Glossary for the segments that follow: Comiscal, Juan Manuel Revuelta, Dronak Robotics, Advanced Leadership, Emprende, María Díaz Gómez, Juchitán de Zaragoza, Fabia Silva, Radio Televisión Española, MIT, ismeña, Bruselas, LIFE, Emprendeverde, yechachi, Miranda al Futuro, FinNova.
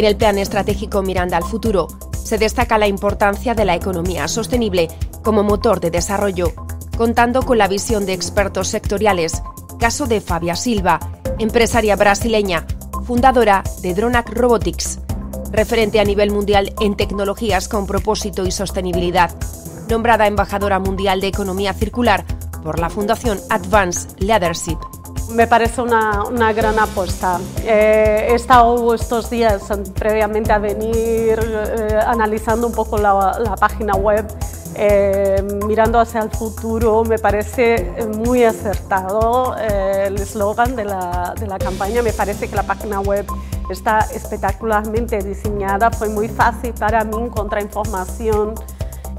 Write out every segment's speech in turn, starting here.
En el plan estratégico Miranda al Futuro se destaca la importancia de la economía sostenible como motor de desarrollo, contando con la visión de expertos sectoriales, caso de Fabia Silva, empresaria brasileña, fundadora de Dronak Robotics, referente a nivel mundial en tecnologías con propósito y sostenibilidad, nombrada Embajadora Mundial de Economía Circular por la Fundación Advanced Leadership. Me parece una gran apuesta. He estado estos días previamente a venir analizando un poco la página web, mirando hacia el futuro. Me parece muy acertado el eslogan de la campaña. Me parece que la página web está espectacularmente diseñada. Fue muy fácil para mí encontrar información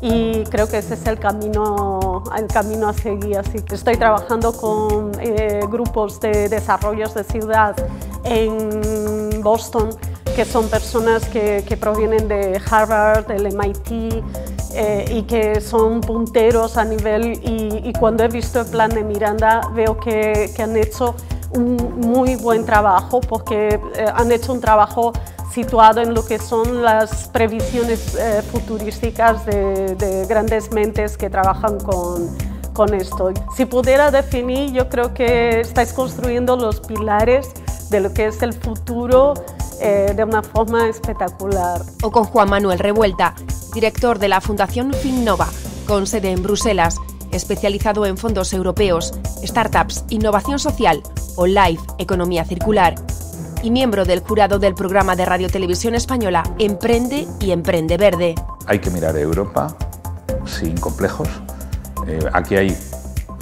y creo que ese es el camino a seguir. Así que estoy trabajando con grupos de desarrollos de ciudad en Boston, que son personas que provienen de Harvard, del MIT, y que son punteros a nivel, y cuando he visto el plan de Miranda veo que han hecho un muy buen trabajo, porque han hecho un trabajo situado en lo que son las previsiones futurísticas de grandes mentes que trabajan con esto. Si pudiera definir, yo creo que estáis construyendo los pilares de lo que es el futuro de una forma espectacular. O con Juan Manuel Revuelta, director de la Fundación FinNova, con sede en Bruselas, especializado en fondos europeos, startups, innovación social o Life, economía circular, y miembro del jurado del programa de Radio Televisión Española Emprende y Emprendeverde. Hay que mirar Europa sin complejos. Aquí hay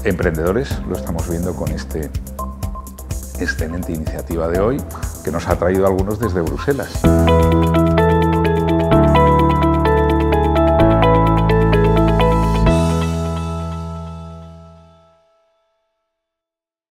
emprendedores, lo estamos viendo con esta excelente iniciativa de hoy que nos ha traído algunos desde Bruselas.